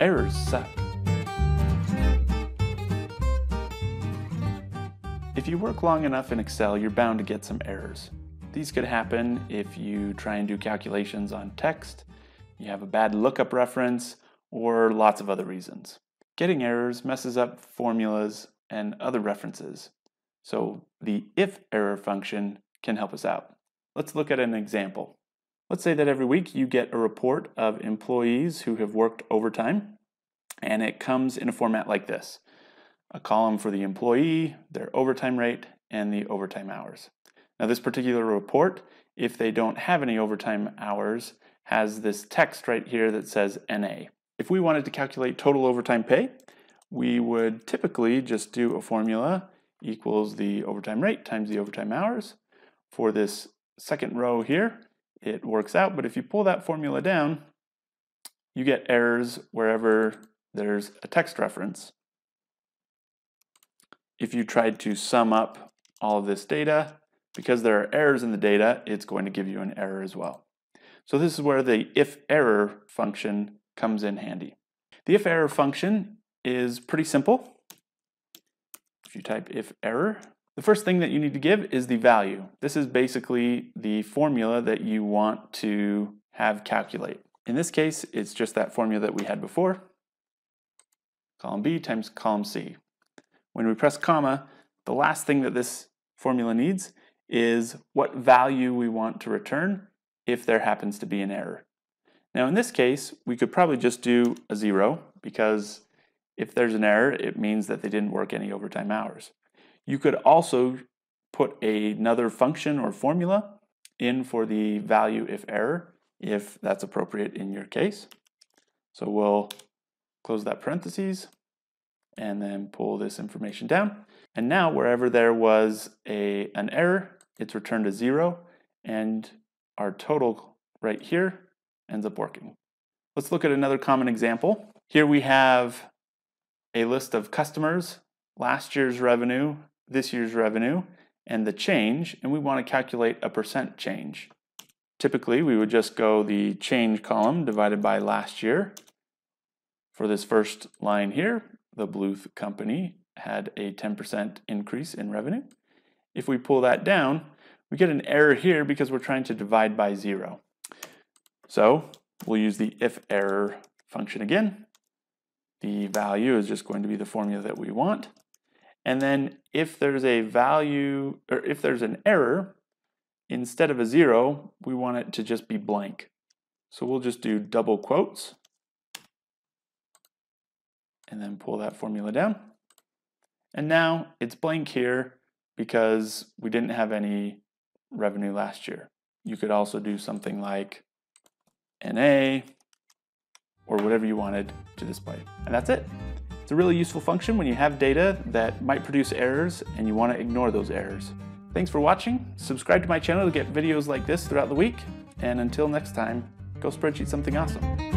errors set. If you work long enough in Excel, you're bound to get some errors. These could happen if you try and do calculations on text, you have a bad lookup reference, or lots of other reasons. Getting errors messes up formulas and other references. So the if error function can help us out. Let's look at an example. Let's say that every week you get a report of employees who have worked overtime, and it comes in a format like this: a column for the employee, their overtime rate, and the overtime hours. Now this particular report, if they don't have any overtime hours, has this text right here that says NA. If we wanted to calculate total overtime pay, we would typically just do a formula equals the overtime rate times the overtime hours. For this second row here, it works out, but if you pull that formula down, you get errors wherever there's a text reference. If you tried to sum up all of this data, because there are errors in the data, it's going to give you an error as well. So this is where the if error function comes in handy. The if error function is pretty simple. If you type if error, the first thing that you need to give is the value. This is basically the formula that you want to have calculate. In this case, it's just that formula that we had before, column B times column C. When we press comma, the last thing that this formula needs is what value we want to return if there happens to be an error. Now in this case, we could probably just do a 0, because if there's an error, it means that they didn't work any overtime hours. You could also put another function or formula in for the value if error, if that's appropriate in your case. So we'll close that parentheses and then pull this information down. And now wherever there was an error, it's returned a 0, and our total right here ends up working. Let's look at another common example. Here we have a list of customers, last year's revenue, this year's revenue, and the change, and we want to calculate a percent change. Typically, we would just go the change column divided by last year. For this first line here, the Bluth company had a 10% increase in revenue. If we pull that down, we get an error here because we're trying to divide by 0. So we'll use the if error function again. The value is just going to be the formula that we want. And then if there's a value, or if there's an error, instead of a 0, we want it to just be blank. So we'll just do double quotes and then pull that formula down. And now it's blank here because we didn't have any revenue last year. You could also do something like NA or whatever you wanted to display. And that's it. It's a really useful function when you have data that might produce errors and you want to ignore those errors. Thanks for watching. Subscribe to my channel to get videos like this throughout the week. And until next time, go spreadsheet something awesome.